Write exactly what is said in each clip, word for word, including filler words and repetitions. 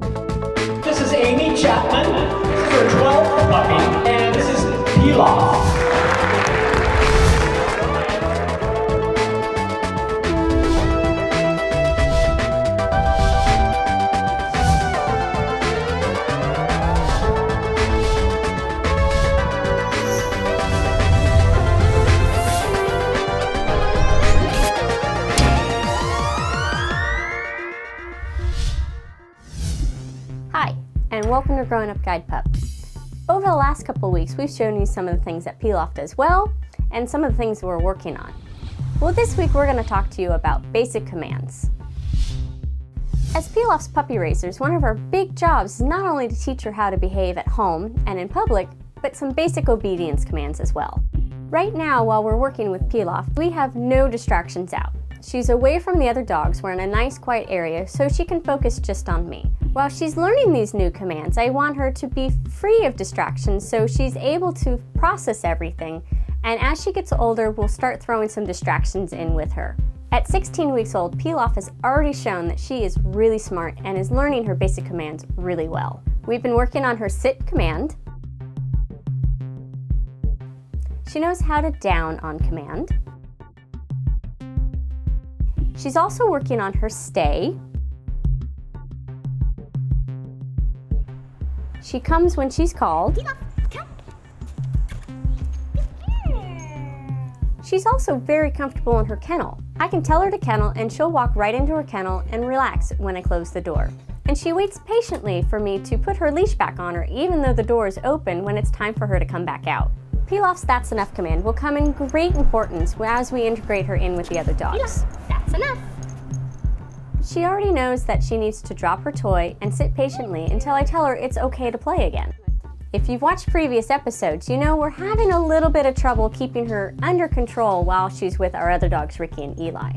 This is Amie Chapman for twelve Buffy, and this is Pilaf. Hi, and welcome to Growing Up Guide Pup. Over the last couple weeks, we've shown you some of the things that Pilaf does well, and some of the things that we're working on. Well, this week we're gonna talk to you about basic commands. As Pilaf's puppy raisers, one of our big jobs is not only to teach her how to behave at home and in public, but some basic obedience commands as well. Right now, while we're working with Pilaf, we have no distractions out. She's away from the other dogs, we're in a nice quiet area, so she can focus just on me. While she's learning these new commands, I want her to be free of distractions so she's able to process everything, and as she gets older, we'll start throwing some distractions in with her. At sixteen weeks old, Pilaf has already shown that she is really smart and is learning her basic commands really well. We've been working on her sit command. She knows how to down on command. She's also working on her stay. She comes when she's called. She's also very comfortable in her kennel. I can tell her to kennel and she'll walk right into her kennel and relax when I close the door. And she waits patiently for me to put her leash back on her even though the door is open when it's time for her to come back out. Pilaf's That's Enough command will come in great importance as we integrate her in with the other dogs. Enough. She already knows that she needs to drop her toy and sit patiently until I tell her it's okay to play again. If you've watched previous episodes, you know we're having a little bit of trouble keeping her under control while she's with our other dogs, Ricky and Eli.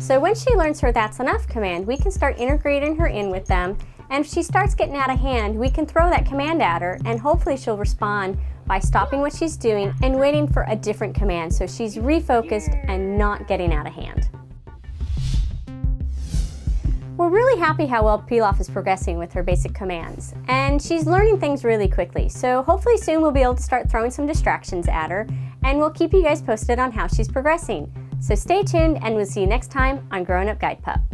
So when she learns her That's Enough command, we can start integrating her in with them, and if she starts getting out of hand, we can throw that command at her and hopefully she'll respond by stopping what she's doing and waiting for a different command so she's refocused and not getting out of hand. We're really happy how well Pilaf is progressing with her basic commands, and she's learning things really quickly, so hopefully soon we'll be able to start throwing some distractions at her, and we'll keep you guys posted on how she's progressing. So stay tuned, and we'll see you next time on Growing Up Guide Pup.